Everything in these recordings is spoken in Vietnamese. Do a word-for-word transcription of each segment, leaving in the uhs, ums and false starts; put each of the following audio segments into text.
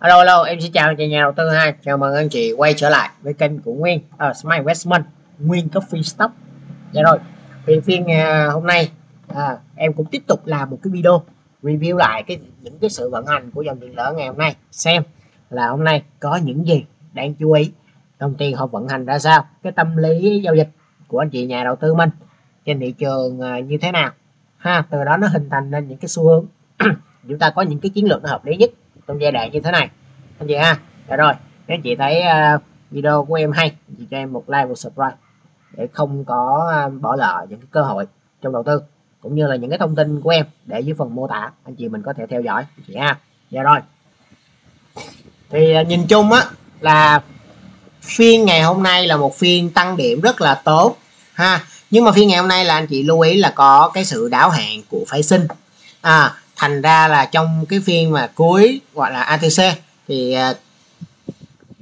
Hello, hello, em xin chào anh chị nhà đầu tư ha. Chào mừng anh chị quay trở lại với kênh của Nguyên ở uh, Smart Investment, Nguyên Coffee Stock. Dạ rồi, về phiên uh, hôm nay uh, em cũng tiếp tục làm một cái video review lại cái những cái sự vận hành của dòng tiền lỡ ngày hôm nay, xem là hôm nay có những gì đáng chú ý, đồng tiền họ vận hành ra sao, cái tâm lý giao dịch của anh chị nhà đầu tư mình trên thị trường uh, như thế nào ha, từ đó nó hình thành nên những cái xu hướng chúng ta có những cái chiến lược nó hợp lý nhất trong giai đoạn như thế này anh chị ha. Dạ rồi, nếu chị thấy uh, video của em hay, chị cho em một like, một subscribe để không có uh, bỏ lỡ những cái cơ hội trong đầu tư cũng như là những cái thông tin của em để dưới phần mô tả, anh chị mình có thể theo dõi anh chị ha. Dạ rồi, thì uh, nhìn chung á là phiên ngày hôm nay là một phiên tăng điểm rất là tốt ha, nhưng mà phiên ngày hôm nay là anh chị lưu ý là có cái sự đáo hạn của phái sinh à. Thành ra là trong cái phiên mà cuối gọi là a tê xê thì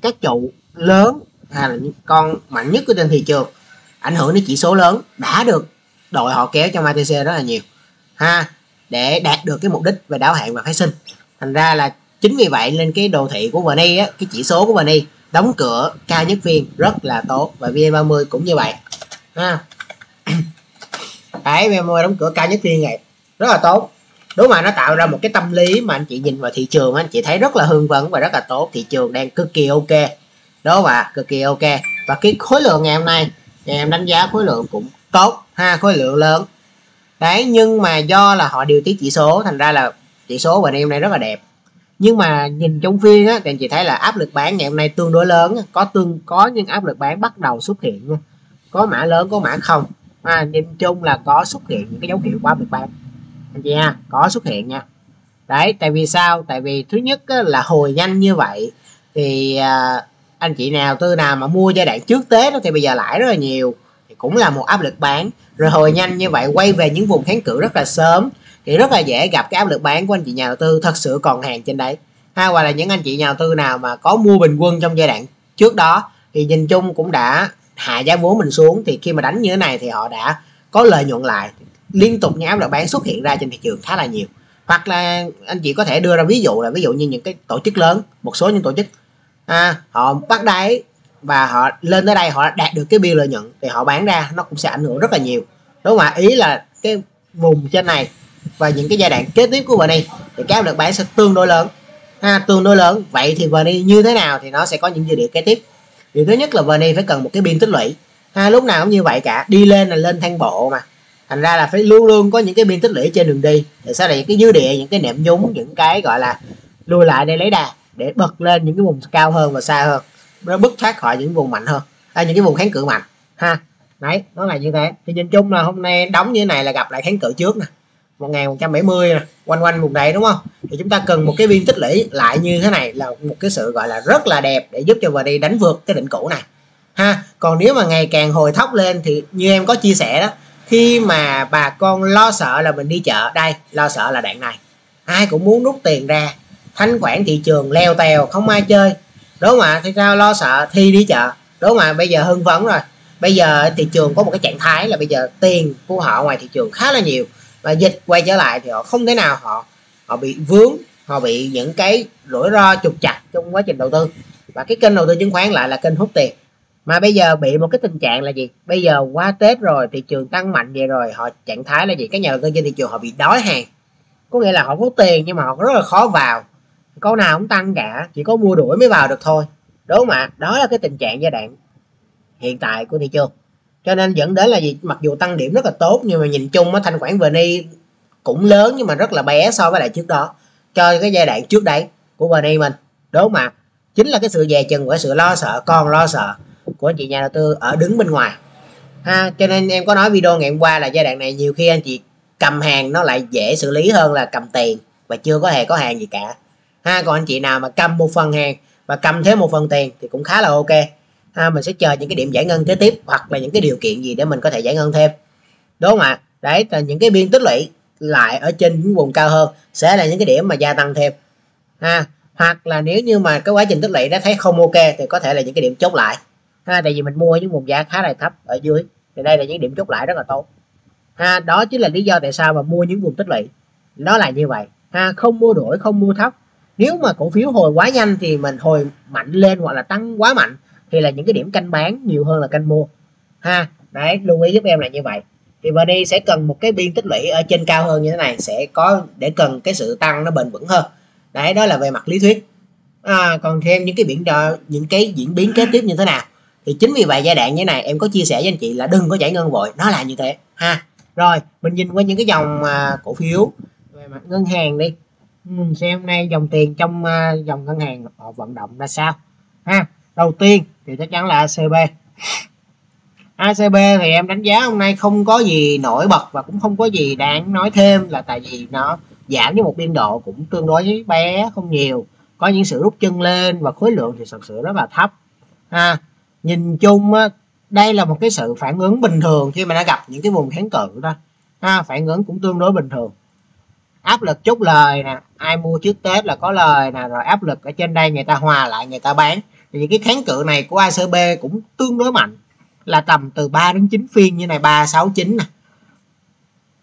các trụ lớn hay là những con mạnh nhất của trên thị trường ảnh hưởng đến chỉ số lớn đã được đội họ kéo trong a tê xê rất là nhiều ha, để đạt được cái mục đích về đáo hạn và phái sinh. Thành ra là chính vì vậy nên cái đồ thị của Vani á, cái chỉ số của Vani đóng cửa cao nhất phiên rất là tốt, và vê en ba mươi cũng như vậy ha. Đấy, vê en ba mươi đóng cửa cao nhất phiên này rất là tốt. Đúng mà, nó tạo ra một cái tâm lý mà anh chị nhìn vào thị trường anh chị thấy rất là hưng phấn và rất là tốt, thị trường đang cực kỳ ok. Đúng mà, cực kỳ ok. Và cái khối lượng ngày hôm nay em đánh giá khối lượng cũng tốt ha, khối lượng lớn. Đấy, nhưng mà do là họ điều tiết chỉ số thành ra là chỉ số bên em này rất là đẹp. Nhưng mà nhìn trong phiên á thì anh chị thấy là áp lực bán ngày hôm nay tương đối lớn, có tương có những áp lực bán bắt đầu xuất hiện. Có mã lớn, có mã không. À, nhìn chung là có xuất hiện những cái dấu hiệu của áp lực bán. Anh chị ha, có xuất hiện nha. Đấy, tại vì sao? Tại vì thứ nhất á, là hồi nhanh như vậy thì à, anh chị nào tư nào mà mua giai đoạn trước Tết đó, thì bây giờ lãi rất là nhiều thì cũng là một áp lực bán. Rồi hồi nhanh như vậy quay về những vùng kháng cự rất là sớm thì rất là dễ gặp cái áp lực bán của anh chị nhà đầu tư thật sự còn hàng trên đấy ha, hoặc là những anh chị nhà đầu tư nào mà có mua bình quân trong giai đoạn trước đó thì nhìn chung cũng đã hạ giá vốn mình xuống, thì khi mà đánh như thế này thì họ đã có lợi nhuận lại. Liên tục những áp lực bán xuất hiện ra trên thị trường khá là nhiều, hoặc là anh chị có thể đưa ra ví dụ là ví dụ như những cái tổ chức lớn, một số những tổ chức à, họ bắt đáy và họ lên tới đây họ đạt được cái biên lợi nhuận thì họ bán ra, nó cũng sẽ ảnh hưởng rất là nhiều. Đúng mà, ý là cái vùng trên này và những cái giai đoạn kế tiếp của Vani thì cái áp lực bán sẽ tương đối lớn à, tương đối lớn. Vậy thì Vani như thế nào thì nó sẽ có những dự định kế tiếp. Điều thứ nhất là Vani phải cần một cái biên tích lũy à, lúc nào cũng như vậy cả, đi lên là lên thang bộ mà. Thành ra là phải luôn luôn có những cái biên tích lũy trên đường đi, để sau này những cái dư địa, những cái nệm nhúng, những cái gọi là lùi lại để lấy đà, để bật lên những cái vùng cao hơn và xa hơn, nó bứt thoát khỏi những vùng mạnh hơn à, những cái vùng kháng cự mạnh ha. Đấy, nó là như thế. Thì nhìn chung là hôm nay đóng như thế này là gặp lại kháng cự trước nè, một nghìn một trăm bảy mươi nè, quanh quanh vùng này đúng không, thì chúng ta cần một cái biên tích lũy lại như thế này là một cái sự gọi là rất là đẹp để giúp cho vào đi đánh vượt cái đỉnh cũ này ha. Còn nếu mà ngày càng hồi thóc lên thì như em có chia sẻ đó, khi mà bà con lo sợ là mình đi chợ, đây lo sợ là đoạn này ai cũng muốn rút tiền ra, thanh khoản thị trường leo tèo không ai chơi. Đúng mà, thì sao lo sợ thì đi chợ. Đúng mà, bây giờ hưng phấn rồi, bây giờ thị trường có một cái trạng thái là bây giờ tiền của họ ngoài thị trường khá là nhiều, và dịch quay trở lại thì họ không thể nào họ họ bị vướng, họ bị những cái rủi ro trục trặc trong quá trình đầu tư. Và cái kênh đầu tư chứng khoán lại là kênh hút tiền, mà bây giờ bị một cái tình trạng là gì, bây giờ qua Tết rồi thị trường tăng mạnh vậy rồi, họ trạng thái là gì, các nhà đầu tư trên thị trường họ bị đói hàng, có nghĩa là họ có tiền nhưng mà họ rất là khó vào, con nào cũng tăng cả, chỉ có mua đuổi mới vào được thôi. Đúng không ạ? Đó là cái tình trạng giai đoạn hiện tại của thị trường, cho nên dẫn đến là gì, mặc dù tăng điểm rất là tốt nhưng mà nhìn chung á, thanh khoản Vani cũng lớn nhưng mà rất là bé so với lại trước đó, cho cái giai đoạn trước đấy của Vani mình. Đúng không ạ? Chính là cái sự dè chừng và sự lo sợ, còn lo sợ của anh chị nhà đầu tư ở đứng bên ngoài ha. Cho nên em có nói video ngày hôm qua là giai đoạn này nhiều khi anh chị cầm hàng nó lại dễ xử lý hơn là cầm tiền và chưa có hề có hàng gì cả ha. Còn anh chị nào mà cầm một phần hàng và cầm thêm một phần tiền thì cũng khá là ok ha. Mình sẽ chờ những cái điểm giải ngân kế tiếp hoặc là những cái điều kiện gì để mình có thể giải ngân thêm. Đúng không ạ? Đấy là những cái biên tích lũy lại ở trên những vùng cao hơn sẽ là những cái điểm mà gia tăng thêm ha. Hoặc là nếu như mà cái quá trình tích lũy nó thấy không ok thì có thể là những cái điểm chốt lại ha, tại vì mình mua những vùng giá khá là thấp ở dưới thì đây là những điểm chốt lại rất là tốt ha. Đó chính là lý do tại sao mà mua những vùng tích lũy, nó là như vậy ha, không mua đuổi, không mua thấp Nếu mà cổ phiếu hồi quá nhanh thì mình hồi mạnh lên hoặc là tăng quá mạnh thì là những cái điểm canh bán nhiều hơn là canh mua ha. Đấy, lưu ý giúp em là như vậy. Thì Vani sẽ cần một cái biên tích lũy ở trên cao hơn như thế này, sẽ có để cần cái sự tăng nó bền vững hơn. Đấy, đó là về mặt lý thuyết. À, còn thêm những cái biển đo, những cái diễn biến kế tiếp như thế nào thì chính vì vậy giai đoạn như thế này em có chia sẻ với anh chị là đừng có giải ngân vội, nó là như thế ha. Rồi mình nhìn qua những cái dòng uh, cổ phiếu về mặt ngân hàng đi, mình xem hôm nay dòng tiền trong uh, dòng ngân hàng họ vận động ra sao ha. Đầu tiên thì chắc chắn là a xê bê. a xê bê thì em đánh giá hôm nay không có gì nổi bật và cũng không có gì đáng nói thêm, là tại vì nó giảm với một biên độ cũng tương đối bé, không nhiều, có những sự rút chân lên và khối lượng thì thật sự rất là thấp ha. Nhìn chung đây là một cái sự phản ứng bình thường khi mà đã gặp những cái vùng kháng cự đó ha, phản ứng cũng tương đối bình thường. Áp lực chốt lời nè, ai mua trước Tết là có lời nè, rồi áp lực ở trên đây người ta hòa lại người ta bán, thì những cái kháng cự này của a xê bê cũng tương đối mạnh, là tầm từ ba đến chín phiên như này, ba, sáu, chín nè,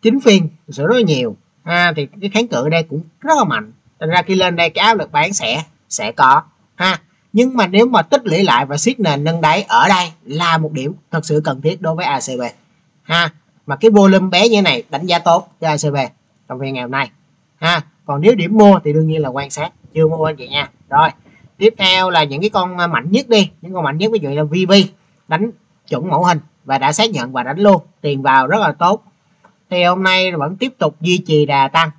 chín phiên sự rất là nhiều ha, thì cái kháng cự ở đây cũng rất là mạnh. Thành ra khi lên đây cái áp lực bán sẽ sẽ có ha. Nhưng mà nếu mà tích lũy lại và siết nền nâng đáy ở đây là một điểm thật sự cần thiết đối với a xê bê ha. Mà cái volume bé như thế này đánh giá tốt cho a xê bê trong phiên ngày hôm nay ha. Còn nếu điểm mua thì đương nhiên là quan sát, chưa mua anh chị nha. Rồi tiếp theo là những cái con mạnh nhất đi, những con mạnh nhất ví dụ là vê bê đánh chuẩn mẫu hình và đã xác nhận và đánh luôn, tiền vào rất là tốt, thì hôm nay vẫn tiếp tục duy trì đà tăng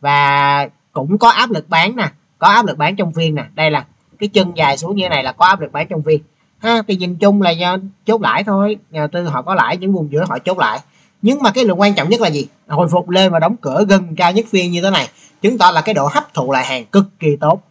và cũng có áp lực bán nè, có áp lực bán trong phiên nè, đây là cái chân dài xuống như này là có áp lực bán trong phiên ha. Thì nhìn chung là do chốt lãi thôi, nhà đầu tư họ có lãi, những vùng giữa họ chốt lãi, nhưng mà cái lượng quan trọng nhất là gì, hồi phục lên và đóng cửa gần cao nhất phiên như thế này, chứng tỏ là cái độ hấp thụ lại hàng cực kỳ tốt.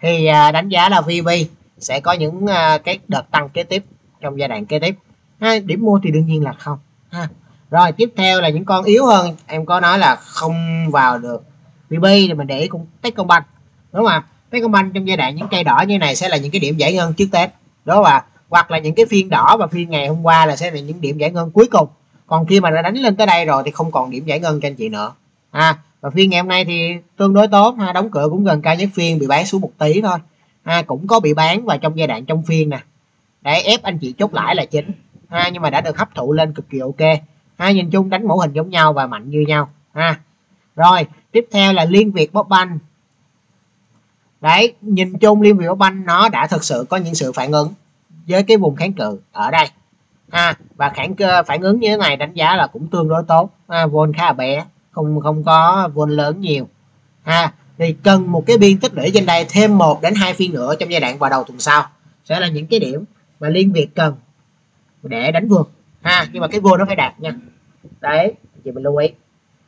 Thì đánh giá là vê bê sẽ có những cái đợt tăng kế tiếp trong giai đoạn kế tiếp ha, điểm mua thì đương nhiên là không ha. Rồi tiếp theo là những con yếu hơn, em có nói là không vào được vê bê thì mình để ý cũng Techcombank, đúng không ạ? Techcombank trong giai đoạn những cây đỏ như này sẽ là những cái điểm giải ngân trước Tết, đúng không ạ? Hoặc là những cái phiên đỏ và phiên ngày hôm qua là sẽ là những điểm giải ngân cuối cùng. Còn khi mà đã đánh lên tới đây rồi thì không còn điểm giải ngân cho anh chị nữa. À, và phiên ngày hôm nay thì tương đối tốt ha, đóng cửa cũng gần cao nhất phiên, bị bán xuống một tí thôi. À, cũng có bị bán và trong giai đoạn trong phiên nè. Để ép anh chị chốt lãi là chính. À, nhưng mà đã được hấp thụ lên cực kỳ ok. À, nhìn chung đánh mẫu hình giống nhau và mạnh như nhau. À, rồi tiếp theo là Liên Việt Bóp Banh. Đấy, nhìn chung Liên Việt Bóp Banh nó đã thực sự có những sự phản ứng với cái vùng kháng cự ở đây ha, và kháng phản ứng như thế này đánh giá là cũng tương đối tốt ha, vol khá là bé, không không có vol lớn nhiều ha. Thì cần một cái biên tích lũy trên đây thêm một đến hai phiên nữa trong giai đoạn vào đầu tuần sau sẽ là những cái điểm mà Liên Việt cần để đánh vượt ha, nhưng mà cái vol nó phải đạt nha. Đấy, thì mình lưu ý,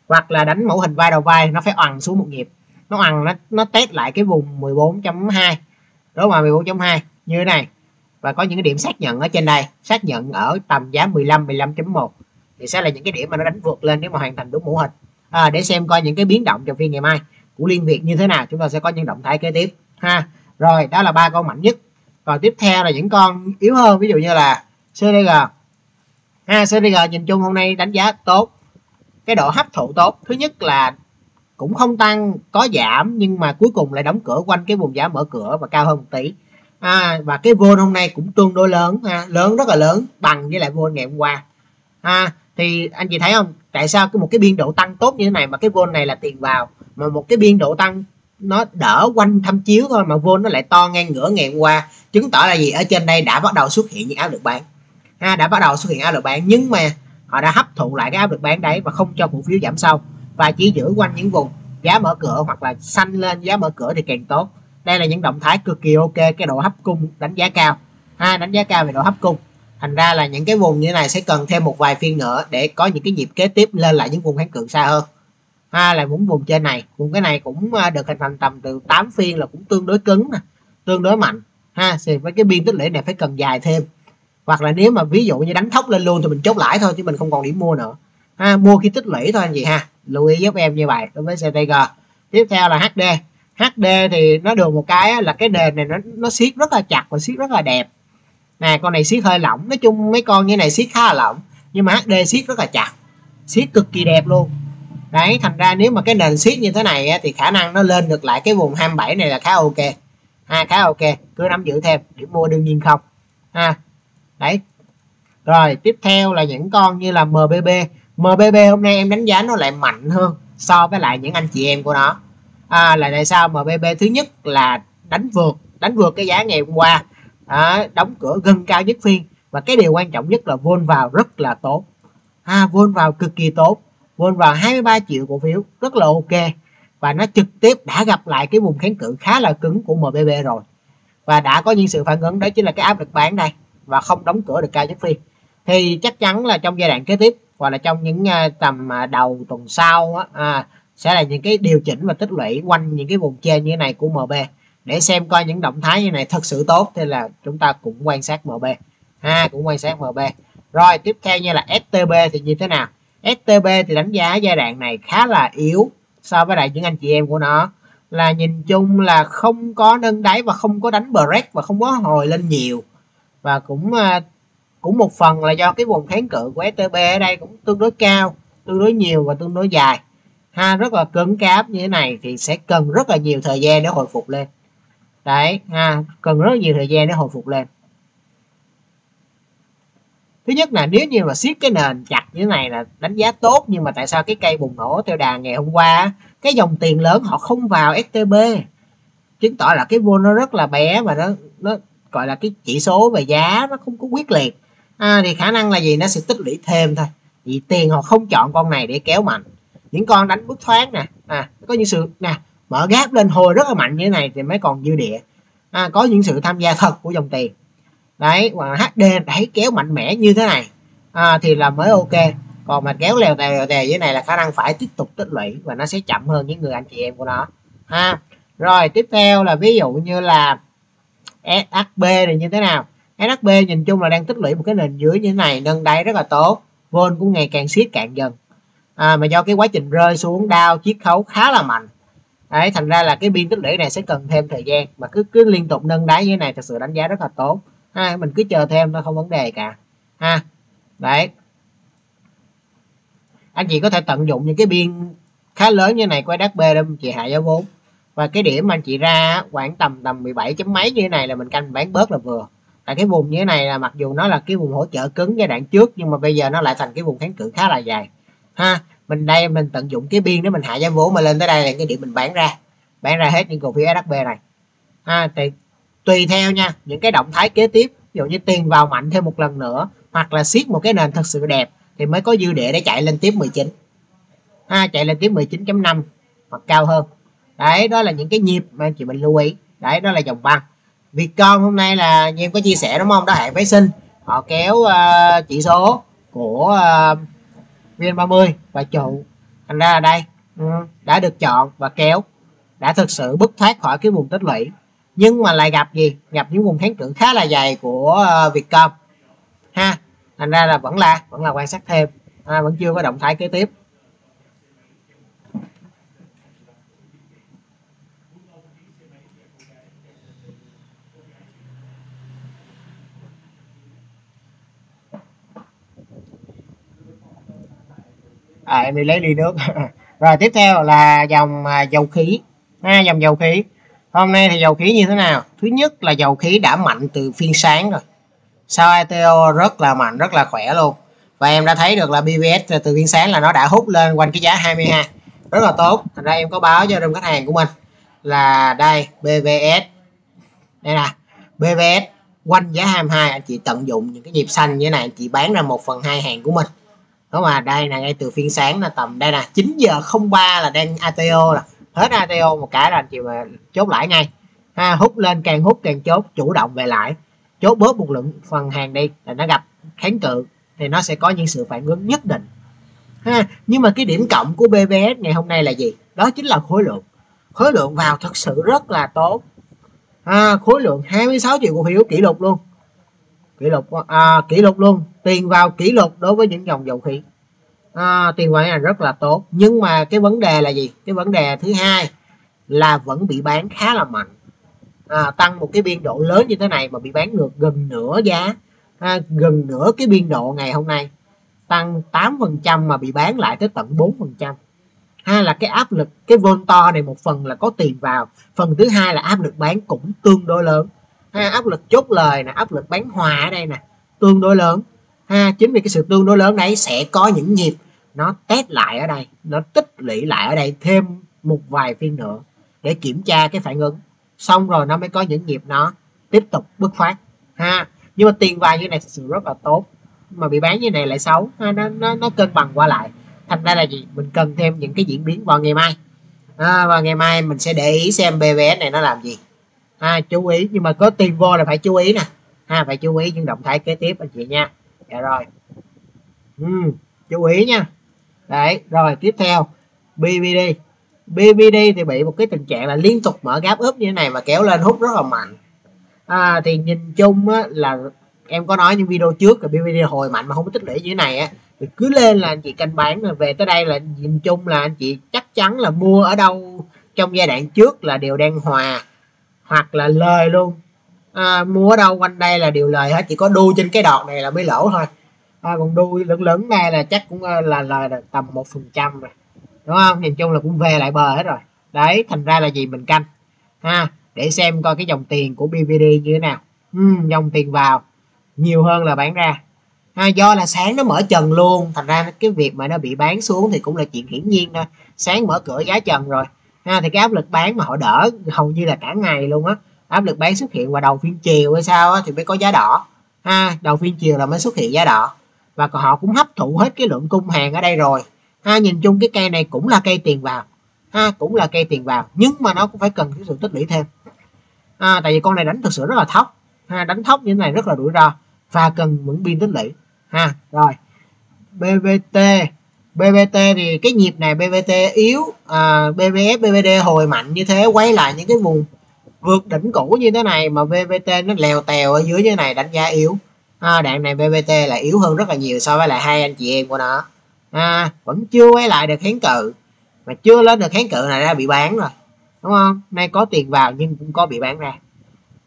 hoặc là đánh mẫu hình vai đầu vai nó phải oằn xuống một nhịp, nó oằn nó nó test lại cái vùng mười bốn chấm hai, đúng mà mười bốn chấm hai như thế này, và có những cái điểm xác nhận ở trên đây, xác nhận ở tầm giá mười lăm, mười lăm chấm một thì sẽ là những cái điểm mà nó đánh vượt lên nếu mà hoàn thành đúng mẫu hình. À, để xem coi những cái biến động trong phiên ngày mai của Liên Việt như thế nào, chúng ta sẽ có những động thái kế tiếp ha. Rồi đó là ba con mạnh nhất, còn tiếp theo là những con yếu hơn, ví dụ như là xê đê giê ha. xê đê giê nhìn chung hôm nay đánh giá tốt, cái độ hấp thụ tốt. Thứ nhất là cũng không tăng, có giảm, nhưng mà cuối cùng lại đóng cửa quanh cái vùng giá mở cửa và cao hơn một tỷ. À, và cái vol hôm nay cũng tương đối lớn ha, lớn rất là lớn, bằng với lại vol ngày hôm qua. À, thì anh chị thấy không, tại sao cái một cái biên độ tăng tốt như thế này mà cái vol này là tiền vào, mà một cái biên độ tăng nó đỡ quanh thâm chiếu thôi mà vol nó lại to ngang ngửa ngày hôm qua, chứng tỏ là gì, ở trên đây đã bắt đầu xuất hiện những áp lực bán ha, đã bắt đầu xuất hiện áp lực bán, nhưng mà họ đã hấp thụ lại cái áp lực bán đấy và không cho cổ phiếu giảm sâu, và chỉ giữ quanh những vùng giá mở cửa hoặc là xanh lên giá mở cửa thì càng tốt. Đây là những động thái cực kỳ ok, cái độ hấp cung đánh giá cao ha, đánh giá cao về độ hấp cung. Thành ra là những cái vùng như này sẽ cần thêm một vài phiên nữa để có những cái nhịp kế tiếp lên lại những vùng kháng cự xa hơn ha, là những vùng trên này, vùng cái này cũng được hình thành tầm từ tám phiên là cũng tương đối cứng, tương đối mạnh ha. Thì với cái biên tích lũy này phải cần dài thêm, hoặc là nếu mà ví dụ như đánh thóc lên luôn thì mình chốt lãi thôi, chứ mình không còn điểm mua nữa ha, mua khi tích lũy thôi anh chị ha, lưu ý giúp em như vậy đối với xê tê giê. Tiếp theo là hát đê. hát đê thì nó được một cái là cái nền này nó nó siết rất là chặt và siết rất là đẹp nè, con này siết hơi lỏng, nói chung mấy con như này siết khá là lỏng, nhưng mà hát đê siết rất là chặt, siết cực kỳ đẹp luôn Đấy, thành ra nếu mà cái nền siết như thế này á, thì khả năng nó lên được lại cái vùng hai mươi bảy này là khá ok. À, khá ok, cứ nắm giữ thêm, điểm mua đương nhiên không. À, đấy. Rồi, tiếp theo là những con như là em bê bê. em bê bê hôm nay em đánh giá nó lại mạnh hơn so với lại những anh chị em của nó. À, là tại sao em bê bê thứ nhất là đánh vượt, đánh vượt cái giá ngày hôm qua. À, đóng cửa gần cao nhất phiên. Và cái điều quan trọng nhất là vốn vào rất là tốt. À, vốn vào cực kỳ tốt. Vốn vào hai mươi ba triệu cổ phiếu, rất là ok. Và nó trực tiếp đã gặp lại cái vùng kháng cự khá là cứng của em bê bê rồi. Và đã có những sự phản ứng, đó chính là cái áp lực bán đây. Và không đóng cửa được cao nhất phiên. Thì chắc chắn là trong giai đoạn kế tiếp, hoặc là trong những tầm đầu tuần sau á, à, sẽ là những cái điều chỉnh và tích lũy quanh những cái vùng trên như thế này của em bê. Để xem coi những động thái như này thật sự tốt thì là chúng ta cũng quan sát em bê. À, cũng quan sát em bê. Rồi tiếp theo như là ét tê bê thì như thế nào? ét tê bê thì đánh giá giai đoạn này khá là yếu so với lại những anh chị em của nó. Là nhìn chung là không có nâng đáy và không có đánh break và không có hồi lên nhiều. Và cũng cũng một phần là do cái vùng kháng cự của ét tê bê ở đây cũng tương đối cao, tương đối nhiều và tương đối dài. Ha, rất là cứng cáp như thế này thì sẽ cần rất là nhiều thời gian để hồi phục lên. Đấy, ha, cần rất nhiều thời gian để hồi phục lên. Thứ nhất là nếu như mà siết cái nền chặt như thế này là đánh giá tốt, nhưng mà tại sao cái cây bùng nổ theo đà ngày hôm qua, cái dòng tiền lớn họ không vào ét tê bê, chứng tỏ là cái vô nó rất là bé và nó nó gọi là cái chỉ số về giá nó không có quyết liệt. À, thì khả năng là gì, nó sẽ tích lũy thêm thôi, vì tiền họ không chọn con này để kéo mạnh. Những con đánh bứt thoáng nè, à, có những sự nè mở gáp lên hồi rất là mạnh như thế này thì mới còn dư địa. À, có những sự tham gia thật của dòng tiền. Đấy, và hát đê đẩy kéo mạnh mẽ như thế này, à, thì là mới ok. Còn mà kéo lèo tèo lèo tèo như thế này là khả năng phải tiếp tục tích lũy và nó sẽ chậm hơn những người anh chị em của nó. Ha, rồi tiếp theo là ví dụ như là ét hát bê thì như thế nào? ét hát bê nhìn chung là đang tích lũy một cái nền dưới như thế này, nâng đáy rất là tốt, vốn cũng ngày càng siết cạn dần. À, mà do cái quá trình rơi xuống đao chiết khấu khá là mạnh. Đấy, thành ra là cái biên tích lũy này sẽ cần thêm thời gian, mà cứ cứ liên tục nâng đáy như thế này thật sự đánh giá rất là tốt. À, mình cứ chờ thêm nó không vấn đề cả. Ha, đấy, anh chị có thể tận dụng những cái biên khá lớn như này của ét hát bê để mình chị hạ giá vốn, và cái điểm mà anh chị ra khoảng tầm tầm mười bảy chấm mấy như thế này là mình canh bán bớt là vừa. Tại cái vùng như thế này là mặc dù nó là cái vùng hỗ trợ cứng giai đoạn trước, nhưng mà bây giờ nó lại thành cái vùng kháng cự khá là dài. Ha, mình đây mình tận dụng cái biên để mình hạ giá vốn, mà lên tới đây là cái điểm mình bán ra, bán ra hết những cổ phiếu ét hát bê này. Ha, thì tùy theo nha những cái động thái kế tiếp, ví dụ như tiền vào mạnh thêm một lần nữa hoặc là siết một cái nền thật sự đẹp thì mới có dư địa để chạy lên tiếp mười chín. Ha, chạy lên tiếp mười chín chấm năm hoặc cao hơn. Đấy, đó là những cái nhịp mà anh chị mình lưu ý. Đấy, đó là dòng băng. Vietcom hôm nay là như em có chia sẻ đúng không? Đó, hãng phái sinh họ kéo uh, chỉ số của uh, vê en ba mươi và trụ, thành ra là đây ừ, đã được chọn và kéo, đã thực sự bứt thoát khỏi cái vùng tích lũy, nhưng mà lại gặp gì, gặp những vùng kháng cự khá là dày của uh, Vietcom. Ha, thành ra là vẫn là vẫn là quan sát thêm, à, vẫn chưa có động thái kế tiếp. À, em đi lấy ly nước. Rồi tiếp theo là dòng à, dầu khí. À, dòng dầu khí hôm nay thì dầu khí như thế nào? Thứ nhất là dầu khí đã mạnh từ phiên sáng rồi, sau i tê ô rất là mạnh, rất là khỏe luôn. Và em đã thấy được là bê vê ét từ phiên sáng là nó đã hút lên quanh cái giá hai mươi hai rất là tốt. Thành ra em có báo cho đông khách hàng của mình là đây bê vê ét, đây là bê vê ét quanh giá hai mươi hai, anh chị tận dụng những cái nhịp xanh như thế này, anh chị bán ra một phần hai hàng của mình. Đó, mà đây là ngay từ phiên sáng là tầm đây là chín giờ không ba là đang i tê ô, là hết i tê ô một cái là anh chị mà chốt lãi ngay. Ha, hút lên càng hút càng chốt, chủ động về lãi, chốt bớt một lượng phần hàng đi, là nó gặp kháng cự thì nó sẽ có những sự phản ứng nhất định. Ha, nhưng mà cái điểm cộng của bê vê ét ngày hôm nay là gì? Đó chính là khối lượng. Khối lượng vào thật sự rất là tốt. Ha, khối lượng hai mươi sáu triệu cổ phiếu, kỷ lục luôn. Kỷ lục à, kỷ lục luôn, tiền vào kỷ lục đối với những dòng dầu khí. À, tiền vào là rất là tốt, nhưng mà cái vấn đề là gì? Cái vấn đề thứ hai là vẫn bị bán khá là mạnh. À, tăng một cái biên độ lớn như thế này mà bị bán ngược gần nửa giá, à, gần nửa cái biên độ ngày hôm nay, tăng tám phần trăm mà bị bán lại tới tận bốn phần trăm. Hai là cái áp lực, cái vôn to này một phần là có tiền vào, phần thứ hai là áp lực bán cũng tương đối lớn. Ha, áp lực chốt lời nè, áp lực bán hòa ở đây nè, tương đối lớn. Ha, chính vì cái sự tương đối lớn đấy sẽ có những nhịp nó test lại ở đây, nó tích lũy lại ở đây thêm một vài phiên nữa để kiểm tra cái phản ứng. Xong rồi nó mới có những nhịp nó tiếp tục bứt phát. Ha, nhưng mà tiền vào như này thật sự rất là tốt, mà bị bán như này lại xấu. Ha, nó nó nó cân bằng qua lại. Thành ra là gì? Mình cần thêm những cái diễn biến vào ngày mai. À, và ngày mai mình sẽ để ý xem bê vê ét này nó làm gì. À, chú ý, nhưng mà có tiền vô là phải chú ý nè. À, phải chú ý những động thái kế tiếp anh chị nha. Dạ rồi. Ừ, chú ý nha. Đấy, rồi tiếp theo bê vê đê. bê vê đê thì bị một cái tình trạng là liên tục mở gáp úp như thế này và kéo lên hút rất là mạnh. À, thì nhìn chung á, là em có nói những video trước là bê vê đê hồi mạnh mà không có tích lũy như thế này á, thì cứ lên là anh chị canh bán, rồi về tới đây là nhìn chung là anh chị chắc chắn là mua ở đâu trong giai đoạn trước là đều đang hòa hoặc là lời luôn. À, mua ở đâu quanh đây là đều lời hết, chỉ có đu trên cái đọt này là mới lỗ thôi. À, còn đu lửng lửng này là chắc cũng là lời tầm một phần trăm rồi, đúng không? Nhìn chung là cũng về lại bờ hết rồi đấy. Thành ra là gì, mình canh ha để xem coi cái dòng tiền của bê vê đê như thế nào. Uhm, dòng tiền vào nhiều hơn là bán ra. À, do là sáng nó mở trần luôn, thành ra cái việc mà nó bị bán xuống thì cũng là chuyện hiển nhiên thôi. Sáng mở cửa giá trần rồi. À, thì cái áp lực bán mà họ đỡ hầu như là cả ngày luôn á. Áp lực bán xuất hiện vào đầu phiên chiều hay sao á, thì mới có giá đỏ. À, đầu phiên chiều là mới xuất hiện giá đỏ. Và họ cũng hấp thụ hết cái lượng cung hàng ở đây rồi. À, nhìn chung cái cây này cũng là cây tiền vào. À, cũng là cây tiền vào, nhưng mà nó cũng phải cần cái sự tích lũy thêm. À, tại vì con này đánh thực sự rất là thóc. À, đánh thóc như thế này rất là rủi ro và cần những biên tích lũy. Ha, rồi bê vê tê. bê vê tê thì cái nhịp này bê vê tê yếu. À, bê vê ép, bê vê đê hồi mạnh như thế, quay lại những cái vùng vượt đỉnh cũ như thế này mà bê vê tê nó lèo tèo ở dưới như thế này, đánh giá yếu. À, đoạn này bê vê tê là yếu hơn rất là nhiều so với lại hai anh chị em của nó. À, vẫn chưa quay lại được kháng cự, mà chưa lên được kháng cự này đã bị bán rồi, đúng không? Nay có tiền vào nhưng cũng có bị bán ra.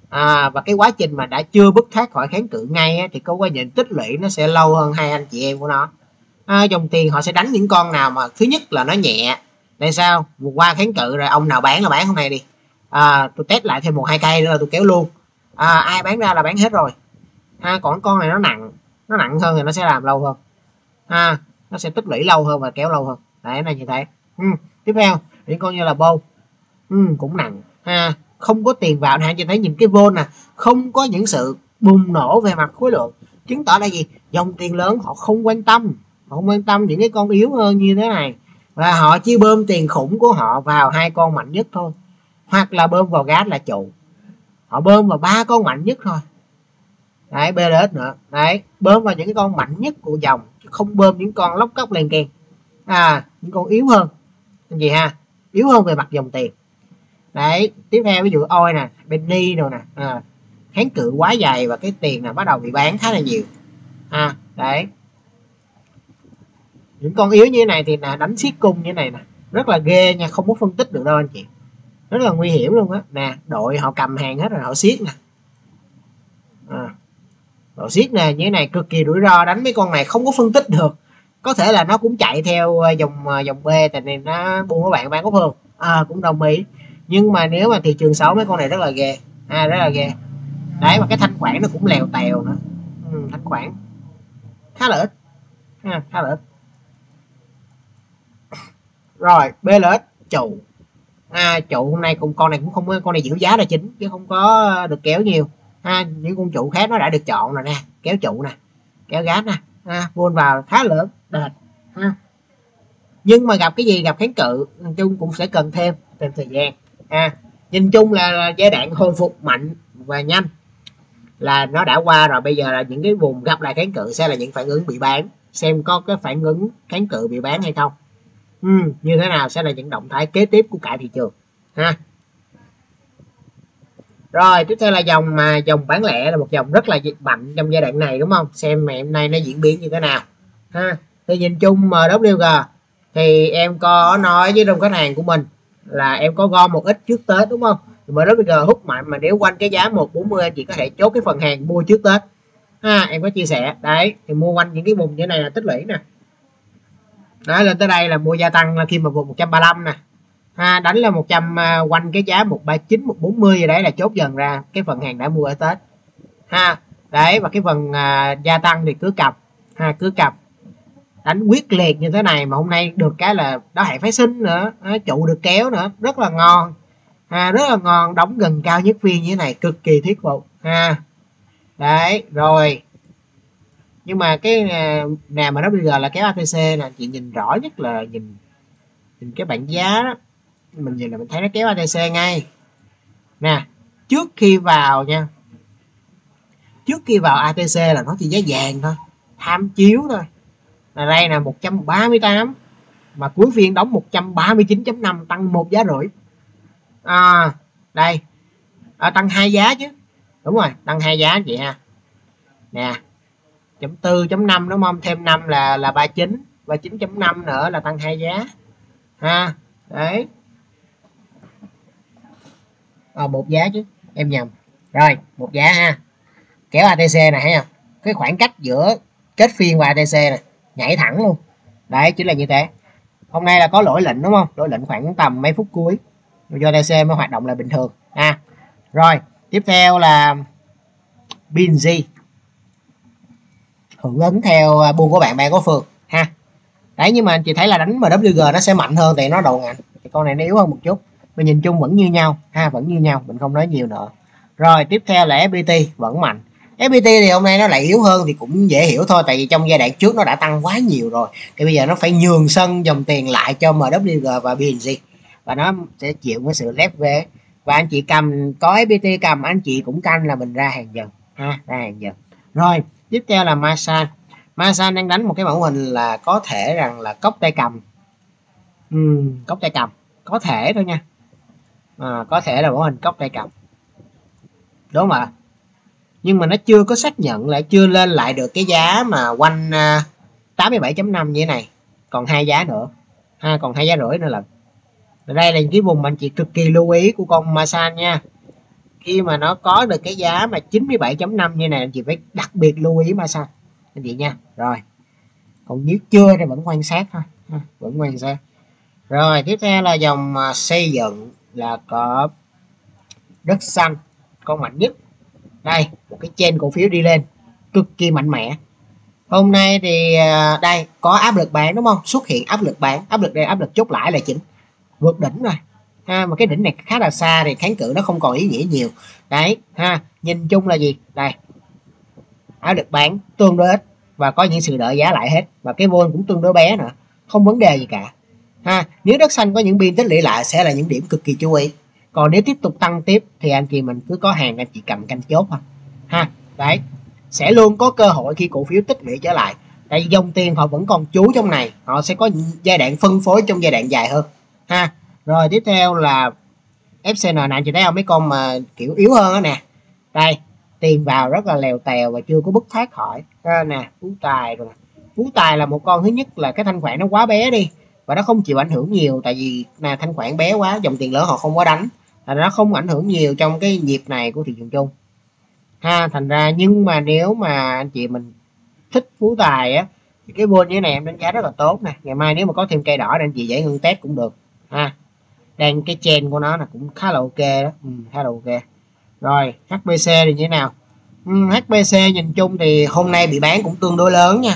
À, và cái quá trình mà đã chưa bứt thoát khỏi kháng cự ngay á, thì có quá trình tích lũy nó sẽ lâu hơn hai anh chị em của nó. À, dòng tiền họ sẽ đánh những con nào mà thứ nhất là nó nhẹ, tại sao vượt qua kháng cự rồi, ông nào bán là bán hôm nay đi. À, tôi test lại thêm một hai cây nữa là tôi kéo luôn. À, ai bán ra là bán hết rồi. À, còn con này nó nặng, nó nặng hơn thì nó sẽ làm lâu hơn. À, nó sẽ tích lũy lâu hơn và kéo lâu hơn. Đấy này như thế. Ừ, tiếp theo những con như là bô, ừ, cũng nặng. À, không có tiền vào nè, chị thấy nhìn cái vol nè, không có những sự bùng nổ về mặt khối lượng, chứng tỏ là gì, dòng tiền lớn họ không quan tâm, họ không quan tâm những cái con yếu hơn như thế này, và họ chỉ bơm tiền khủng của họ vào hai con mạnh nhất thôi, hoặc là bơm vào gas là trụ, họ bơm vào ba con mạnh nhất thôi, đấy bê lờ ét nữa, đấy bơm vào những cái con mạnh nhất của dòng, không bơm những con lóc cóc lên keng, à những con yếu hơn, cái gì ha, yếu hơn về mặt dòng tiền. Đấy, tiếp theo ví dụ oi nè, penny rồi nè, à, kháng cự quá dày và cái tiền là bắt đầu bị bán khá là nhiều. À, đấy. Những con yếu như thế này thì là đánh siết cung như thế này nè, rất là ghê nha, không có phân tích được đâu anh chị. Rất là nguy hiểm luôn á. Nè, đội họ cầm hàng hết rồi, họ siết nè. À. Đội siết nè, như thế này cực kỳ rủi ro, đánh mấy con này không có phân tích được. Có thể là nó cũng chạy theo dòng dòng B, tại nên nó buông các bạn bán có phương. À, cũng đồng ý. Nhưng mà nếu mà thị trường xấu mấy con này rất là ghê, à, rất là ghê. Đấy, mà cái thanh khoản nó cũng lèo tèo nữa. Ừ, thanh khoản khá là ít, à, khá là ít. Rồi bê lờ ét trụ, à, trụ hôm nay cùng con này cũng không, con này giữ giá là chính chứ không có được kéo nhiều. À, những con trụ khác nó đã được chọn rồi nè, kéo trụ nè, kéo gas nè, à, vôn vào khá lớn, đệt. À. Nhưng mà gặp cái gì, gặp kháng cự, chung cũng sẽ cần thêm thêm thời gian. À, nhìn chung là, là giai đoạn hồi phục mạnh và nhanh là nó đã qua rồi, bây giờ là những cái vùng gặp lại kháng cự sẽ là những phản ứng bị bán, xem có cái phản ứng kháng cự bị bán hay không, ừ, như thế nào sẽ là những động thái kế tiếp của cả thị trường ha. Rồi tiếp theo là dòng mà dòng bán lẻ là một dòng rất là mạnh trong giai đoạn này, đúng không? Xem mà hôm nay nó diễn biến như thế nào ha. Thì nhìn chung em vê vê giê thì em có nói với đông khách hàng của mình là em có gom một ít trước Tết, đúng không? Mà rất là hút mạnh, mà nếu quanh cái giá một bốn mươi anh chị có thể chốt cái phần hàng mua trước Tết. Ha, em có chia sẻ đấy, thì mua quanh những cái vùng như này là tích lũy nè. Đó, lên tới đây là mua gia tăng khi mà vượt một trăm ba mươi lăm nè. À, đánh là một trăm quanh cái giá một ba chín một bốn mươi rồi đấy là chốt dần ra cái phần hàng đã mua ở Tết ha. Đấy, và cái phần à, gia tăng thì cứ cặp ha, cứ cặp đánh quyết liệt như thế này mà hôm nay được cái là đó, hệ phái sinh nữa, đó, trụ được kéo nữa, rất là ngon ha, rất là ngon, đóng gần cao nhất phiên như thế này cực kỳ thuyết phục ha. Đấy rồi, nhưng mà cái nào mà nó bây giờ là kéo a tê xê là chị nhìn rõ nhất là nhìn nhìn cái bảng giá đó. Mình nhìn là mình thấy nó kéo a tê xê ngay nè. Trước khi vào nha, trước khi vào a tê xê là nó chỉ giá vàng thôi, tham chiếu thôi, là đây là một trăm ba mươi tám mà cuối phiên đóng một trăm ba mươi chín chấm năm, tăng một giá rưỡi à, đây à, tăng hai giá chứ, đúng rồi, tăng hai giá chị ha nè, chấm tư chấm năm đúng không, thêm năm là là ba mươi chín, ba mươi chín chấm năm nữa là tăng hai giá ha. Đấy à, một giá chứ em nhầm rồi, một giá ha, kéo a tê xê này thấy không, cái khoảng cách giữa kết phiên và a tê xê này nhảy thẳng luôn đấy, chính là như thế. Hôm nay là có lỗi lệnh đúng không, lỗi lệnh khoảng tầm mấy phút cuối do a tê xê mới hoạt động lại bình thường ha. Rồi tiếp theo là bê en giê, hưởng ứng theo buôn của bạn bè của phường ha. Đấy, nhưng mà anh chị thấy là đánh em vê giê nó sẽ mạnh hơn tại nó đầu ngành, thì con này nó yếu hơn một chút. Mình nhìn chung vẫn như nhau ha, vẫn như nhau, mình không nói nhiều nữa. Rồi tiếp theo là ép pê tê vẫn mạnh. ép pê tê thì hôm nay nó lại yếu hơn thì cũng dễ hiểu thôi, tại vì trong giai đoạn trước nó đã tăng quá nhiều rồi, thì bây giờ nó phải nhường sân dòng tiền lại cho em vê giê và bê en giê, và nó sẽ chịu cái sự lép vế. Và anh chị cầm có ép pê tê cầm, anh chị cũng canh là mình ra hàng dần ha, ra hàng dần. Rồi tiếp theo là Masan. Masan đang đánh một cái mẫu hình là có thể rằng là cốc tay cầm, uhm, cốc tay cầm có thể thôi nha, à, có thể là mẫu hình cốc tay cầm đúng không ạ, nhưng mà nó chưa có xác nhận lại, chưa lên lại được cái giá mà quanh tám mươi bảy chấm năm như thế này, còn hai giá nữa ha, còn hai giá rưỡi nữa. Là đây là cái vùng mà anh chị cực kỳ lưu ý của con Masan nha, khi mà nó có được cái giá mà chín mươi bảy chấm năm như này anh chị phải đặc biệt lưu ý Masan anh chị nha. Rồi còn nếu chưa thì vẫn quan sát thôi ha, vẫn quan sát. Rồi tiếp theo là dòng xây dựng là có đất xanh, con mạnh nhất đây, một cái trend cổ phiếu đi lên cực kỳ mạnh mẽ. Hôm nay thì đây có áp lực bán đúng không, xuất hiện áp lực bán, áp lực đây, áp lực chốt lãi là chỉnh vượt đỉnh rồi ha, mà cái đỉnh này khá là xa thì kháng cự nó không còn ý nghĩa nhiều đấy ha. Nhìn chung là gì, đây áp lực bán tương đối ít và có những sự đợi giá lại hết, và cái volume cũng tương đối bé nữa, không vấn đề gì cả ha. Nếu đất xanh có những biên tích lũy lại sẽ là những điểm cực kỳ chú ý, còn nếu tiếp tục tăng tiếp thì anh chị mình cứ có hàng anh chị cầm canh chốt thôi ha. Đấy, sẽ luôn có cơ hội khi cổ phiếu tích lũy trở lại, tại vì dòng tiền họ vẫn còn chú trong này, họ sẽ có giai đoạn phân phối trong giai đoạn dài hơn ha. Rồi tiếp theo là ép xê en này, chị thấy không, mấy con mà kiểu yếu hơn đó nè, đây tiền vào rất là lèo tèo và chưa có bứt thoát khỏi à, nè. Phú Tài rồi, Phú Tài là một con, thứ nhất là cái thanh khoản nó quá bé đi và nó không chịu ảnh hưởng nhiều, tại vì là thanh khoản bé quá, dòng tiền lớn họ không có đánh, là nó không ảnh hưởng nhiều trong cái nhịp này của thị trường chung ha. Thành ra nhưng mà nếu mà anh chị mình thích Phú Tài á thì cái volume như thế này em đánh giá rất là tốt nè. Ngày mai nếu mà có thêm cây đỏ thì anh chị dễ ngưng test cũng được ha. Đang cái trend của nó là cũng khá là ok đó, ừ, khá là ok. Rồi hát pê xê thì như thế nào? ừ, hát pê xê nhìn chung thì hôm nay bị bán cũng tương đối lớn nha,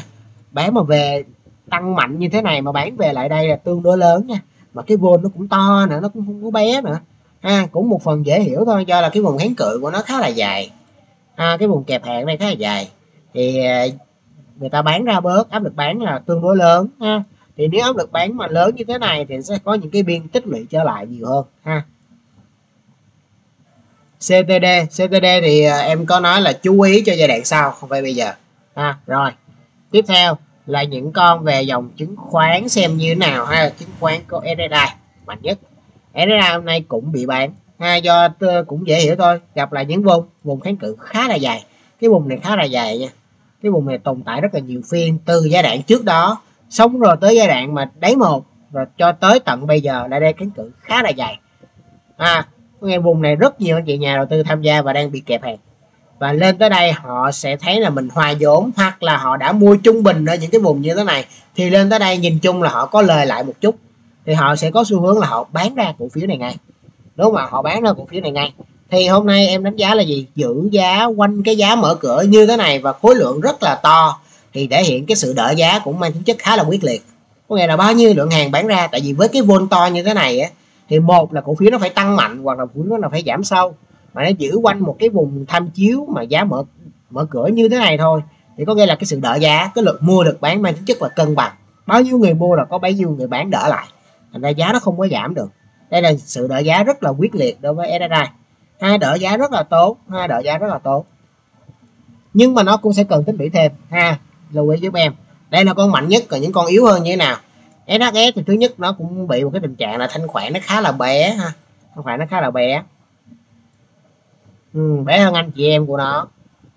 bán mà về tăng mạnh như thế này mà bán về lại đây là tương đối lớn nha, mà cái volume nó cũng to nữa, nó cũng không có bé nữa ha. Cũng một phần dễ hiểu thôi, do là cái vùng kháng cự của nó khá là dài ha, cái vùng kẹp hạn này khá là dài thì người ta bán ra bớt, áp lực bán là tương đối lớn ha. Thì nếu áp lực bán mà lớn như thế này thì sẽ có những cái biên tích lũy trở lại nhiều hơn ha. xê tê đê, xê tê đê thì em có nói là chú ý cho giai đoạn sau, không phải bây giờ ha. Rồi tiếp theo là những con về dòng chứng khoán xem như thế nào ha. Chứng khoán có ét ét i mạnh nhất, ét ét i hôm nay cũng bị bán ha, do cũng dễ hiểu thôi, gặp lại những vùng vùng kháng cự khá là dài, cái vùng này khá là dài nha, cái vùng này tồn tại rất là nhiều phiên từ giai đoạn trước đó, xong rồi tới giai đoạn mà đáy một rồi cho tới tận bây giờ lại đây kháng cự khá là dài ha. Cái vùng này rất nhiều anh chị nhà đầu tư tham gia và đang bị kẹp hàng và lên tới đây họ sẽ thấy là mình hòa vốn hoặc là họ đã mua trung bình ở những cái vùng như thế này, thì lên tới đây nhìn chung là họ có lời lại một chút thì họ sẽ có xu hướng là họ bán ra cổ phiếu này ngay, đúng không? Họ bán ra cổ phiếu này ngay. Thì hôm nay em đánh giá là gì? Giữ giá quanh cái giá mở cửa như thế này và khối lượng rất là to thì thể hiện cái sự đỡ giá cũng mang tính chất khá là quyết liệt. Có nghĩa là bao nhiêu lượng hàng bán ra, tại vì với cái vốn to như thế này á, thì một là cổ phiếu nó phải tăng mạnh hoặc là cổ phiếu nó phải giảm sâu, mà nó giữ quanh một cái vùng tham chiếu mà giá mở mở cửa như thế này thôi thì có nghĩa là cái sự đỡ giá, cái lượng mua được bán mang tính chất là cân bằng, bao nhiêu người mua là có bấy nhiêu người bán đỡ lại, thành ra giá nó không có giảm được. Đây là sự đỡ giá rất là quyết liệt đối với ét ét i. Hai đỡ giá rất là tốt, hai đỡ giá rất là tốt, nhưng mà nó cũng sẽ cần tích lũy thêm ha. Lưu ý giúp em, đây là con mạnh nhất, còn những con yếu hơn như thế nào? ét hát ét thì thứ nhất nó cũng bị một cái tình trạng là thanh khoản nó khá là bé ha, thanh khoản nó khá là bé, ừ, bé hơn anh chị em của nó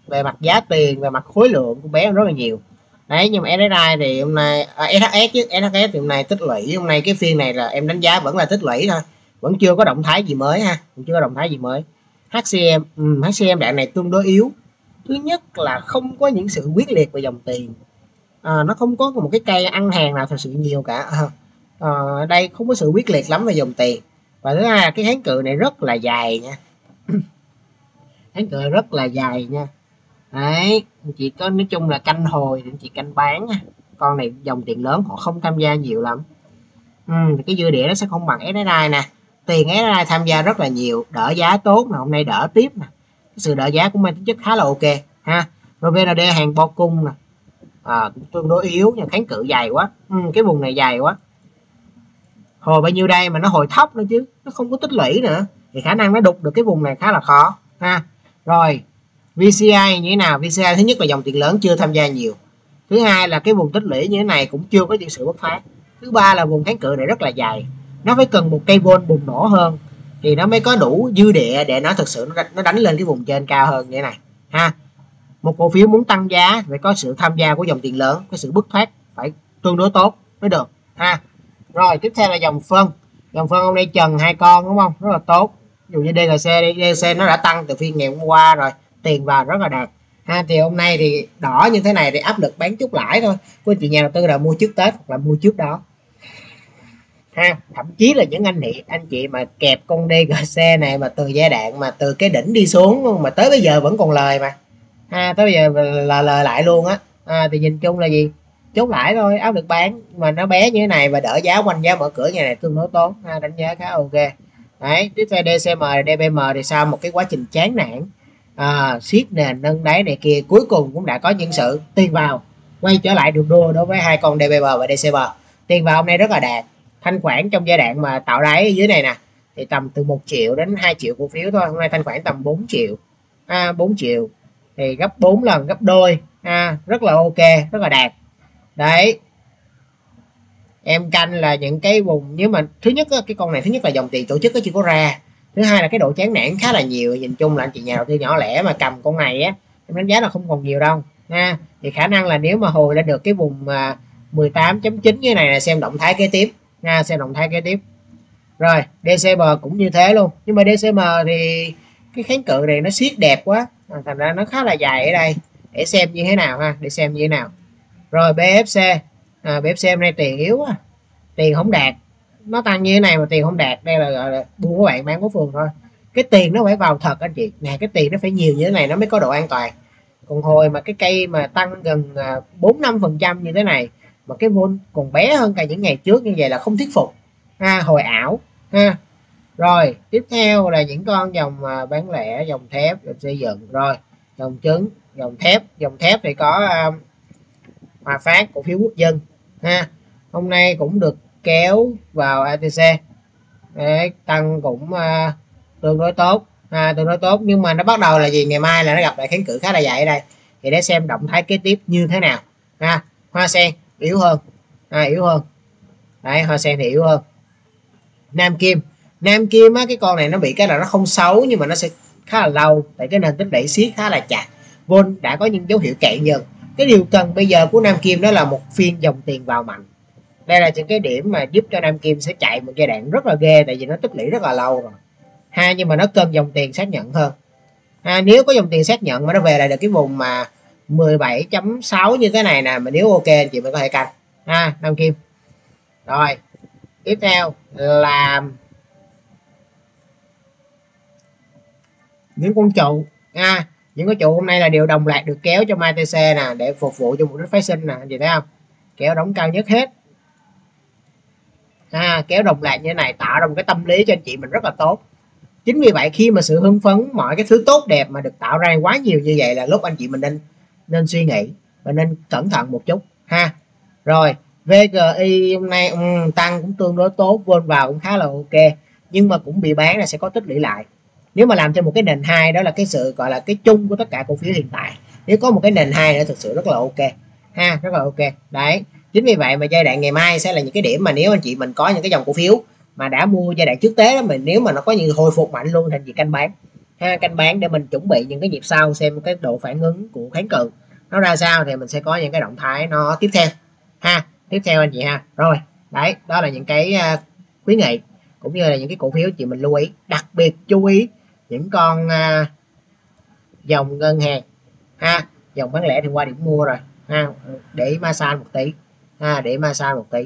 về mặt giá tiền, về mặt khối lượng cũng bé hơn rất là nhiều đấy. Nhưng mà ét ét i thì hôm nay à, ét hát ét chứ ét hát ét thì hôm nay tích lũy, hôm nay cái phiên này là em đánh giá vẫn là tích lũy thôi, vẫn chưa có động thái gì mới ha, vẫn chưa có động thái gì mới. hát xê em, ừ, hát xê em đoạn này tương đối yếu. Thứ nhất là không có những sự quyết liệt về dòng tiền, à, nó không có một cái cây ăn hàng nào thật sự nhiều cả, à, đây không có sự quyết liệt lắm về dòng tiền. Và thứ hai là cái kháng cự này rất là dài nha, kháng cự rất là dài nha. Đấy, chị có nói chung là canh hồi thì chị canh bán, con này dòng tiền lớn họ không tham gia nhiều lắm, ừ, cái dư địa nó sẽ không bằng ét ét i nè. Tiền ét ét i tham gia rất là nhiều, đỡ giá tốt nè, hôm nay đỡ tiếp nè, sự đỡ giá cũng mang tính chất khá là ok ha. Rồi vê en đê hàng bo cung nè, à, tương đối yếu nhưng kháng cự dài quá, ừ, cái vùng này dài quá, hồi bao nhiêu đây mà nó hồi thấp nữa chứ, nó không có tích lũy nữa thì khả năng nó đục được cái vùng này khá là khó ha. Rồi vê xê i như thế nào? vê xê i thứ nhất là dòng tiền lớn chưa tham gia nhiều, thứ hai là cái vùng tích lũy như thế này cũng chưa có những sự bứt phá, thứ ba là vùng kháng cự này rất là dài, nó phải cần một cây vol bùng nổ hơn thì nó mới có đủ dư địa để nó thực sự nó đánh, nó đánh lên cái vùng trên cao hơn như thế này ha. Một cổ phiếu muốn tăng giá phải có sự tham gia của dòng tiền lớn, cái sự bứt phá phải tương đối tốt mới được ha. Rồi tiếp theo là dòng phân, dòng phân hôm nay trần hai con đúng không, rất là tốt. Ví dụ như đê giê xê, đê giê xê nó đã tăng từ phiên ngày hôm qua rồi, tiền vào rất là đạt ha. Thì hôm nay thì đỏ như thế này thì áp lực bán chút lãi thôi của anh chị nhà đầu tư là mua trước Tết hoặc là mua trước đó ha. Thậm chí là những anh chị anh chị mà kẹp con đê giê xê này mà từ giai đoạn mà từ cái đỉnh đi xuống mà tới bây giờ vẫn còn lời mà ha, tới bây giờ là lời lại luôn á, à, thì nhìn chung là gì, chốt lãi thôi, áp lực bán mà nó bé như thế này và đỡ giá quanh giá mở cửa như này tương đối tốt ha, đánh giá khá ok đấy. Tiếp theo đê xê em, đê bê em thì sau một cái quá trình chán nản, à, siết nền nâng đáy này kia, cuối cùng cũng đã có những sự tiền vào quay trở lại đường đua đối với hai con đê bê em và đê xê em. Tiền vào hôm nay rất là đạt, thanh khoản trong giai đoạn mà tạo đáy ở dưới này nè thì tầm từ một triệu đến hai triệu cổ phiếu thôi, hôm nay thanh khoản tầm bốn triệu, à, bốn triệu thì gấp bốn lần, gấp đôi ha, rất là ok, rất là đạt đấy. Em canh là những cái vùng, nếu mà thứ nhất á, cái con này thứ nhất là dòng tiền tổ chức nó chưa có ra, thứ hai là cái độ chán nản khá là nhiều. Nhìn chung là anh chị nhà đầu tư nhỏ lẻ mà cầm con này á, em đánh giá là không còn nhiều đâu ha. Thì khả năng là nếu mà hồi lên được cái vùng mười tám chấm chín như này là xem động thái kế tiếp ha, xem động thái kế tiếp. Rồi đê xê em cũng như thế luôn, nhưng mà đê xê em thì cái kháng cự này nó siết đẹp quá, thành ra nó khá là dài ở đây để xem như thế nào ha, để xem như thế nào. Rồi bê ép xê, à, bê ép xê hôm nay tiền yếu quá, tiền không đạt, nó tăng như thế này mà tiền không đạt, đây là gọi là buôn của bạn bán của phường thôi. Cái tiền nó phải vào thật anh chị nè, cái tiền nó phải nhiều như thế này nó mới có độ an toàn. Còn hồi mà cái cây mà tăng gần bốn năm phần trăm như thế này mà cái vốn còn bé hơn cả những ngày trước như vậy là không thuyết phục ha, hồi ảo ha. Rồi tiếp theo là những con dòng bán lẻ, dòng thép, dòng xây dựng, rồi dòng trứng, dòng thép. Dòng thép thì có um, Hòa Phát, cổ phiếu quốc dân ha, hôm nay cũng được kéo vào a tê xê. Đấy, tăng cũng uh, tương đối tốt ha, tương đối tốt, nhưng mà nó bắt đầu là gì, ngày mai là nó gặp lại kháng cự khá là dài ở đây thì để xem động thái kế tiếp như thế nào ha. Hoa Sen yếu hơn, à, yếu hơn đấy, Hoa Sen thì yếu hơn. Nam Kim, Nam Kim á, cái con này nó bị cái là nó không xấu nhưng mà nó sẽ khá là lâu, tại cái nền tích lũy siết khá là chặt, vốn đã có những dấu hiệu cạn dần. Cái điều cần bây giờ của Nam Kim đó là một phiên dòng tiền vào mạnh, đây là những cái điểm mà giúp cho Nam Kim sẽ chạy một giai đoạn rất là ghê, tại vì nó tích lũy rất là lâu rồi ha, nhưng mà nó cần dòng tiền xác nhận hơn. ha. Nếu có dòng tiền xác nhận mà nó về lại được cái vùng mà mười bảy chấm sáu như thế này nè, mà nếu ok chị mình có thể canh ha, năm kim. Rồi tiếp theo là những con trụ ha. Những cái trụ hôm nay là đều đồng loạt được kéo cho a tê xê nè, để phục vụ cho mục đích phái sinh nè, anh chị thấy không, kéo đóng cao nhất hết ha, kéo đồng loạt như thế này tạo ra một cái tâm lý cho anh chị mình rất là tốt. Chính vì vậy khi mà sự hưng phấn, mọi cái thứ tốt đẹp mà được tạo ra quá nhiều như vậy là lúc anh chị mình nên nên suy nghĩ và nên cẩn thận một chút ha. Rồi vê giê i hôm nay um, tăng cũng tương đối tốt, vốn vào cũng khá là ok, nhưng mà cũng bị bán là sẽ có tích lũy lại. Nếu mà làm cho một cái nền hai, đó là cái sự gọi là cái chung của tất cả cổ phiếu hiện tại, nếu có một cái nền hai nữa thực sự rất là ok ha, rất là ok đấy. Chính vì vậy mà giai đoạn ngày mai sẽ là những cái điểm mà nếu anh chị mình có những cái dòng cổ phiếu mà đã mua giai đoạn trước Tết đó, mình nếu mà nó có những hồi phục mạnh luôn thì gì canh bán ha, canh bán để mình chuẩn bị những cái nhịp sau, xem cái độ phản ứng của kháng cự nó ra sao thì mình sẽ có những cái động thái nó tiếp theo ha, tiếp theo anh chị ha. Rồi đấy, đó là những cái uh, khuyến nghị cũng như là những cái cổ phiếu chị mình lưu ý, đặc biệt chú ý những con uh, dòng ngân hàng ha, dòng bán lẻ thì qua điểm mua rồi ha, để Masan một tí ha, để Masan một tí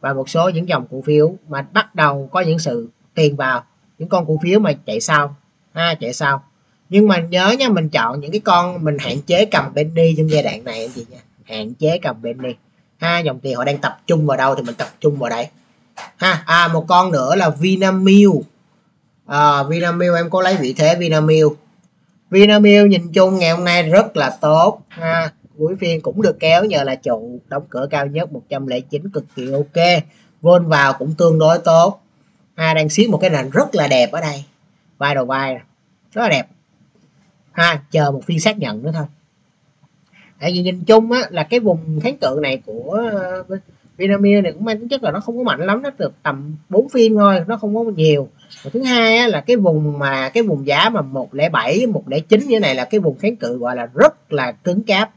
và một số những dòng cổ phiếu mà bắt đầu có những sự tiền vào, những con cổ phiếu mà chạy sau ha, chạy sau. Nhưng mà nhớ nha, mình chọn những cái con mình hạn chế cầm penny trong giai đoạn này anh chị nha, hạn chế cầm penny ha, dòng tiền họ đang tập trung vào đâu thì mình tập trung vào đấy ha. À, một con nữa là Vinamilk. À, Vinamilk em có lấy vị thế Vinamilk. Vinamilk nhìn chung ngày hôm nay rất là tốt ha, cuối phiên cũng được kéo nhờ là trụ đóng cửa cao nhất một trăm lẻ chín cực kỳ ok, vốn vào cũng tương đối tốt ha, đang xiết một cái nền rất là đẹp ở đây, vai đầu vai rất là đẹp ha, chờ một phiên xác nhận nữa thôi. Tại vì nhìn chung á, là cái vùng kháng cự này của uh, Vinamilk này cũng mang tính chất là nó không có mạnh lắm, nó được tầm bốn phiên thôi, nó không có nhiều. Và thứ hai á, là cái vùng mà cái vùng giá mà một không bảy, một không chín như thế này là cái vùng kháng cự gọi là rất là cứng cáp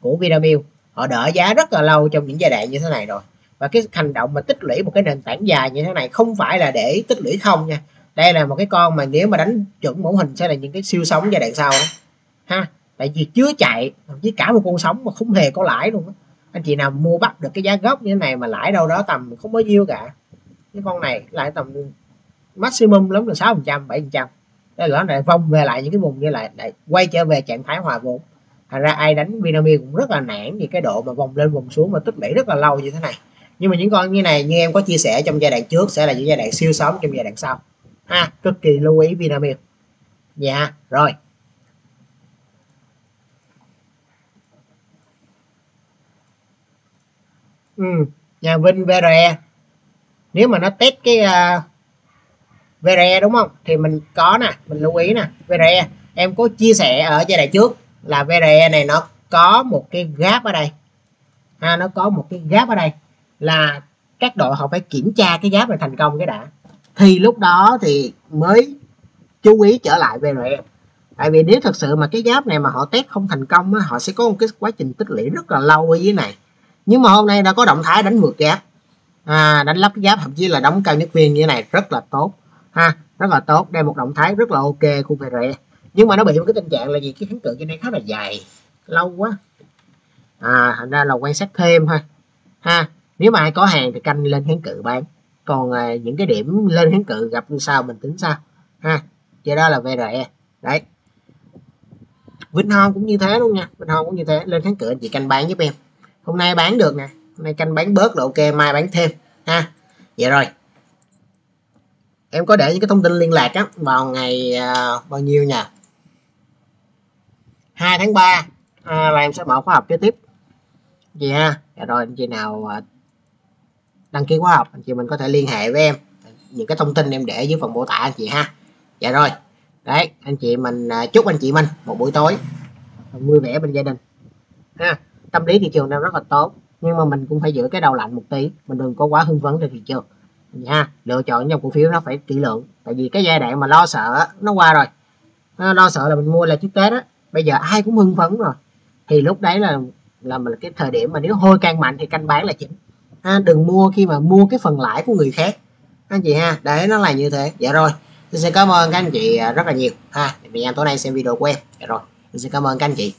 của Vinamilk, họ đỡ giá rất là lâu trong những giai đoạn như thế này rồi. Và cái hành động mà tích lũy một cái nền tảng dài như thế này không phải là để tích lũy không nha, đây là một cái con mà nếu mà đánh chuẩn mẫu hình sẽ là những cái siêu sóng giai đoạn sau đó ha, tại vì chưa chạy, thậm chí cả một con sóng mà không hề có lãi luôn đó. Anh chị nào mua bắt được cái giá gốc như thế này mà lãi đâu đó tầm không bao nhiêu cả, cái con này lại tầm maximum lắm là sáu phần trăm, bảy phần trăm, đây là nó lại vòng về lại những cái vùng như lại lại quay trở về trạng thái hòa vốn. Thành ra ai đánh Vinamilk cũng rất là nản vì cái độ mà vòng lên vòng xuống mà tích lũy rất là lâu như thế này. Nhưng mà những con như này như em có chia sẻ trong giai đoạn trước sẽ là những giai đoạn siêu sóng trong giai đoạn sau ha, cực kỳ lưu ý Vinamilk. Dạ rồi, ừ, nhà Vin vê rờ e nếu mà nó test cái uh, vê rờ e đúng không thì mình có nè, mình lưu ý nè, vê rờ e em có chia sẻ ở giai đoạn trước là vê rờ e này nó có một cái gap ở đây ha, nó có một cái gap ở đây là các đội họ phải kiểm tra cái gap này thành công cái đã, thì lúc đó thì mới chú ý trở lại vê rờ e. Tại vì nếu thật sự mà cái gap này mà họ test không thành công á, họ sẽ có một cái quá trình tích lũy rất là lâu ở dưới này. Nhưng mà hôm nay đã có động thái đánh vượt gap à, đánh lắp cái gap, thậm chí là đóng cao nhất phiên như thế này rất là tốt ha, rất là tốt. Đây một động thái rất là ok của vê rờ e. Nhưng mà nó bị một cái tình trạng là gì, cái kháng cự trên đây khá là dài, lâu quá à, thành ra là quan sát thêm thôi ha. Nếu mà ai có hàng thì canh lên kháng cự bán, còn à, những cái điểm lên kháng cự gặp sao mình tính sao ha. Vậy đó là vê rờ e đấy. Vinhome cũng như thế luôn nha, Vinhome cũng như thế, lên kháng cự anh chị canh bán giúp em, hôm nay bán được nè, hôm nay canh bán bớt là ok, mai bán thêm ha. Vậy rồi em có để những cái thông tin liên lạc á vào ngày à, bao nhiêu nha, hai tháng ba à, là em sẽ mở khóa học kế tiếp chị ha. Dạ rồi, anh chị nào đăng ký khóa học anh chị mình có thể liên hệ với em, những cái thông tin em để dưới phần mô tả anh chị ha. Dạ rồi đấy, anh chị mình chúc anh chị mình một buổi tối vui vẻ bên gia đình ha. Tâm lý thị trường đang rất là tốt, nhưng mà mình cũng phải giữ cái đầu lạnh một tí, mình đừng có quá hưng phấn trên thị trường ha. Lựa chọn dòng cổ phiếu nó phải kỹ lưỡng, tại vì cái giai đoạn mà lo sợ nó qua rồi, nó lo sợ là mình mua là trước Tết á, bây giờ ai cũng hưng phấn rồi thì lúc đấy là là mình cái thời điểm mà nếu hôi càng mạnh thì canh bán là chính ha, đừng mua khi mà mua cái phần lãi của người khác anh chị ha, để nó là như thế. Dạ rồi, Tôi xin cảm ơn các anh chị rất là nhiều ha, vì anh tối nay xem video của em. Được rồi, tôi xin cảm ơn các anh chị.